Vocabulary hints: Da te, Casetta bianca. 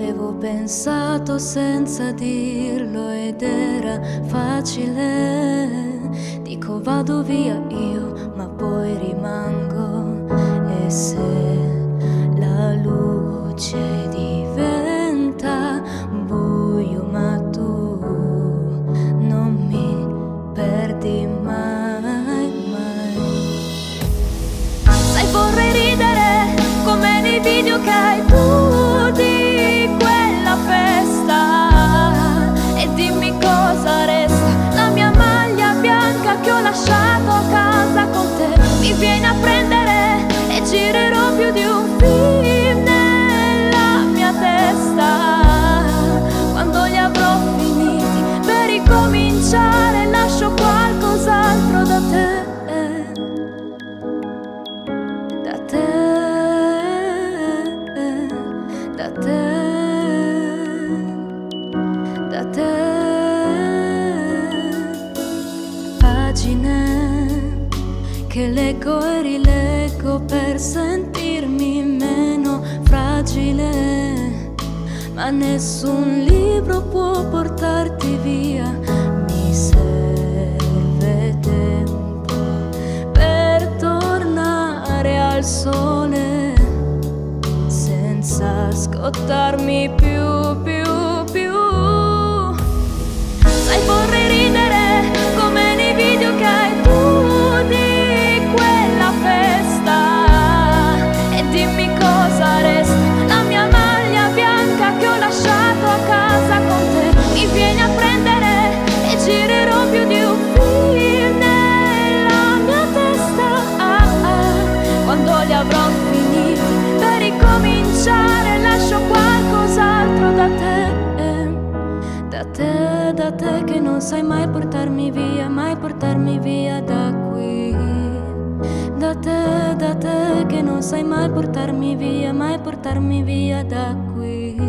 Avevo pensato senza dirlo ed era facile. Dico vado via io, ma poi rimango. E se la luce diventa buio, ma tu non mi perdi mai, mai. Sai, vorrei ridere come nei video che hai tu. Vieni a prendere e girerò più di un film nella mia testa. Quando li avrò finiti per ricominciare, lascio qualcos'altro da te. Da te, da te, da te. Pagine che leggo e rileggo per sentirmi meno fragile, ma nessun libro può portarti via. Mi serve tempo per tornare al sole senza scottarmi più, più, più. Sai, vorrei ridere come nei video che hai tu. Lascio qualcos'altro da te, da te, da te che non sai mai portarmi via da qui. Da te che non sai mai portarmi via da qui.